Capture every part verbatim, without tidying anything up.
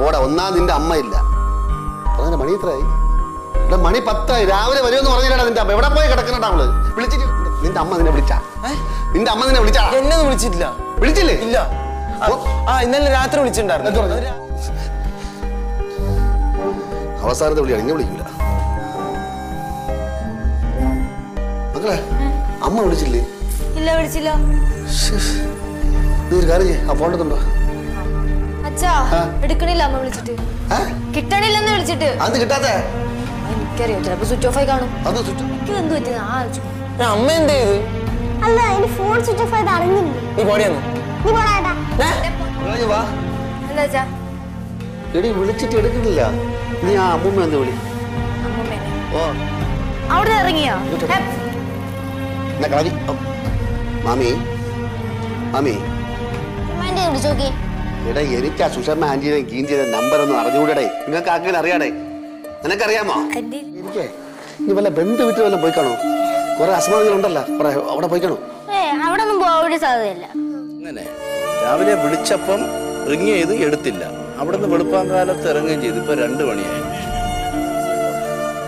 പോടാ, ഒന്നാം നിന്റെ അമ്മയില്ല. അങ്ങനെ മണി എത്രയായി? ഇവിടെ മണി പത്തായി, രാവിലെ വരുമെന്ന് പറഞ്ഞില്ലടാ നിന്റെ അമ്മ. എവിടെ പോയി കിടക്കണട്ടാ അവള്? വിളിച്ചിട്ട് നിന്റെ അമ്മ നിന്നെ വിളിച്ചാ? നിന്റെ അമ്മ നിന്നെ വിളിച്ചാ? എന്നെ വിളിച്ചിട്ടില്ല. വിളിച്ചില്ലേ? ഇല്ല. ആ ഇന്നലെ രാത്രി വിളിച്ചിട്ടുണ്ടായിരുന്നു. അവസാനത്തെ വിളിയാണ്, ഇങ്ങനെ വിളിക്കില്ല മക്കളെ. അമ്മ വിളിച്ചില്ലേ? ഇല്ല, വിളിച്ചില്ല. നീ ഒരു കാര്യം ചെയ്യ്, ആ ഫോണെടുത്തുണ്ടോ? അച്ഛാ എടുക്കണില്ല, അമ്മ വിളിച്ചിട്ട് കിട്ടണില്ലെന്ന് വിളിച്ചിട്ട്. അത് കിട്ടാത്ത എനിക്കറിയാം, ചിലപ്പോ സ്വിച്ച് ഓഫ് ആയി കാണും. എനിക്ക് എന്ത് പറ്റിയത്? ആ അമ്മ എന്ത് ചെയ്ത്? അല്ല എന്റെ ഫോൺ സ്വിച്ച് ഓഫ് ആയത് അറിഞ്ഞില്ല. നീ പോടിയാ, നീ പോടാ. വാ എന്താ അച്ഛാ? എടി വിളിച്ചിട്ട് എടുക്കുന്നില്ല, നീ ആ അമ്മൂമ്മ എന്ന് വിളി. ഓ അവിടെ ഇറങ്ങിയോ? മാമി മാമി എടാ, എനിക്ക് ആ സുഷമ്മ ആന്റിയുടെ ഗീഞ്ചിയുടെ നമ്പർ ഒന്നും അറിഞ്ഞുകൂടേ? നിങ്ങൾക്ക് അങ്ങനെ അറിയാടേ? നിനക്കറിയാമോ? എനിക്ക് ഇനി വല്ല ബന്ധു വീട്ടിൽ വല്ലതും പോയിക്കാണോ? കുറെ അസമാധാനങ്ങളുണ്ടല്ലോ, കുറെ അവിടെ പോയിക്കാണോ? അവിടെ ഒന്നും പോകാൻ സാധ്യതയില്ല. അങ്ങനെ രാവിലെ വിളിച്ചപ്പം റിങ് ചെയ്ത് എടുത്തില്ല, അവിടെ നിന്ന് വെളുപ്പാൻ കാലത്ത് ഇറങ്ങുകയും ചെയ്തു. ഇപ്പൊ രണ്ടു മണിയായി.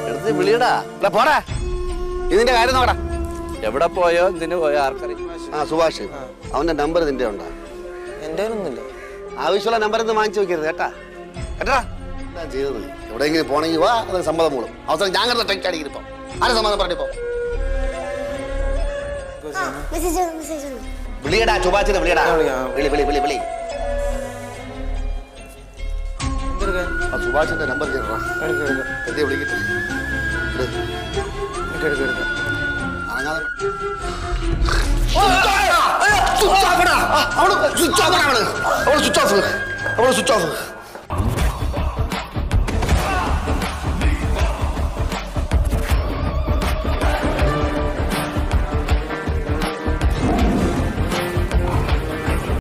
എടുത്ത് വിളിയടാ, പോടാ. ഇതിന്റെ കാര്യം നോക്കടാ, എവിടെ പോയോ ഇതിന് പോയോ ആർക്കറിയാം. ആ സുഭാഷ്, അവന്റെ നമ്പർ നിന്റെ ഉണ്ടോ? എന്റെ ഒന്നുമില്ല. ആവശ്യമുള്ള നമ്പർ ഒന്നും വാങ്ങിച്ചു വെക്കരുത് കേട്ടാ, കേട്ടാ. എന്താ ചെയ്തത്? എവിടെയെങ്കിലും പോണെങ്കിൽ വാ, അത് സമ്മതം മൂളും. അവസരം ഞാൻ കരുത ടെക്സ്റ്റ് അടിക്കും. ഇപ്പൊ ആരും സമ്മതം പറഞ്ഞിപ്പോ വിളിയടാ, സുഭാഷിനെ വിളിയടാ. വിളി വിളി വിളി വിളി സുഭാഷിന്റെ നമ്പർ വിളിക്കട്ടെ. Switch off, switch of.